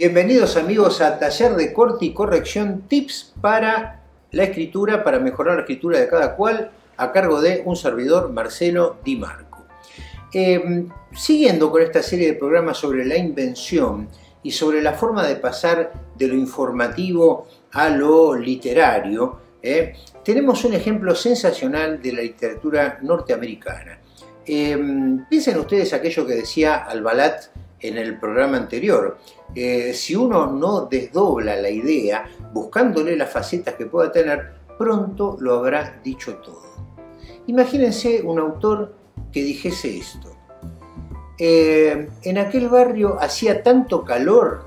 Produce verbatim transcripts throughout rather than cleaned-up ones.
Bienvenidos amigos a Taller de Corte y Corrección, tips para la escritura, para mejorar la escritura de cada cual, a cargo de un servidor, Marcelo Di Marco. Eh, siguiendo con esta serie de programas sobre la invención y sobre la forma de pasar de lo informativo a lo literario, eh, tenemos un ejemplo sensacional de la literatura norteamericana. Eh, piensen ustedes aquello que decía Albalat en el programa anterior. Eh, si uno no desdobla la idea, buscándole las facetas que pueda tener, pronto lo habrá dicho todo. Imagínense un autor que dijese esto. Eh, en aquel barrio hacía tanto calor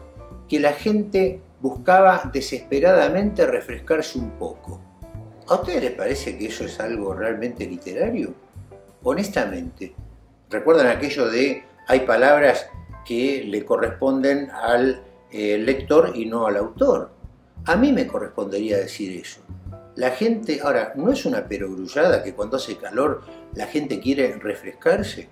que la gente buscaba desesperadamente refrescarse un poco. ¿A ustedes les parece que eso es algo realmente literario? Honestamente, ¿recuerdan aquello de hay palabras que le corresponden al eh, lector y no al autor? A mí me correspondería decir eso. La gente, ahora, ¿no es una perogrullada que cuando hace calor la gente quiere refrescarse?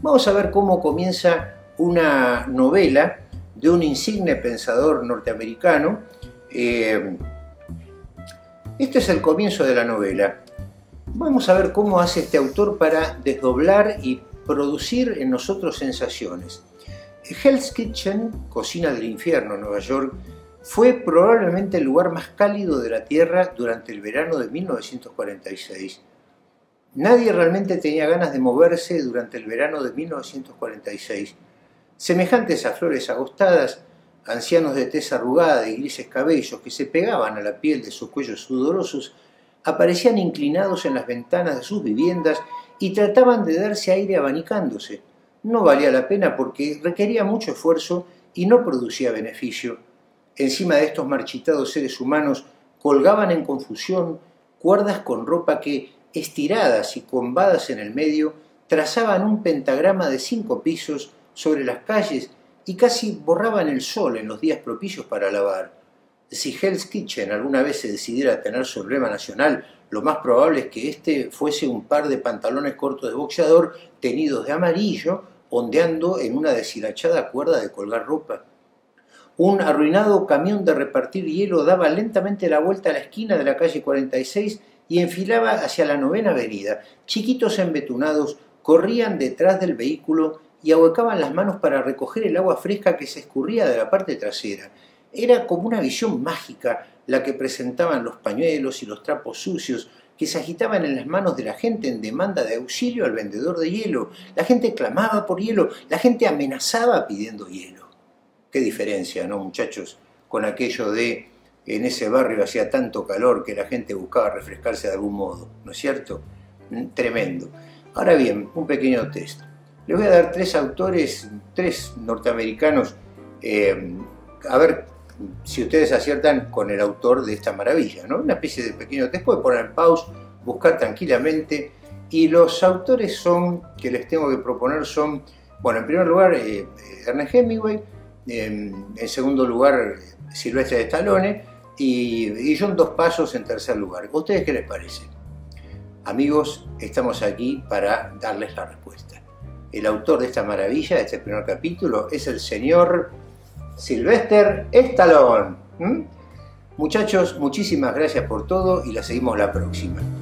Vamos a ver cómo comienza una novela de un insigne pensador norteamericano. Eh, este es el comienzo de la novela. Vamos a ver cómo hace este autor para desdoblar y producir en nosotros sensaciones. Hell's Kitchen, cocina del infierno en Nueva York, fue probablemente el lugar más cálido de la Tierra durante el verano de mil novecientos cuarenta y seis. Nadie realmente tenía ganas de moverse durante el verano de mil novecientos cuarenta y seis. Semejantes a flores agostadas, ancianos de tez arrugada y grises cabellos que se pegaban a la piel de sus cuellos sudorosos, aparecían inclinados en las ventanas de sus viviendas y trataban de darse aire abanicándose. No valía la pena porque requería mucho esfuerzo y no producía beneficio. Encima de estos marchitados seres humanos colgaban en confusión cuerdas con ropa que, estiradas y combadas en el medio, trazaban un pentagrama de cinco pisos sobre las calles y casi borraban el sol en los días propicios para lavar. Si Hell's Kitchen alguna vez se decidiera a tener su emblema nacional, lo más probable es que este fuese un par de pantalones cortos de boxeador teñidos de amarillo, ondeando en una deshilachada cuerda de colgar ropa. Un arruinado camión de repartir hielo daba lentamente la vuelta a la esquina de la calle cuarenta y seis y enfilaba hacia la novena avenida. Chiquitos embetunados corrían detrás del vehículo y ahuecaban las manos para recoger el agua fresca que se escurría de la parte trasera. Era como una visión mágica la que presentaban los pañuelos y los trapos sucios que se agitaban en las manos de la gente en demanda de auxilio al vendedor de hielo. La gente clamaba por hielo, la gente amenazaba pidiendo hielo. Qué diferencia, ¿no, muchachos? Con aquello de en ese barrio hacía tanto calor que la gente buscaba refrescarse de algún modo, ¿no es cierto? Tremendo. Ahora bien, un pequeño test. Les voy a dar tres autores, tres norteamericanos, eh, a ver si ustedes aciertan con el autor de esta maravilla, ¿no? Una especie de pequeño test, pueden poner en pausa, buscar tranquilamente. Y los autores son, que les tengo que proponer son, bueno, en primer lugar, eh, Ernest Hemingway, eh, en segundo lugar, Sylvester Stallone y, y John Dos Passos en tercer lugar. ¿A ustedes qué les parece? Amigos, estamos aquí para darles la respuesta. El autor de esta maravilla, de este primer capítulo, es el señor Sylvester Stallone. ¿Mm? Muchachos, muchísimas gracias por todo y la seguimos la próxima.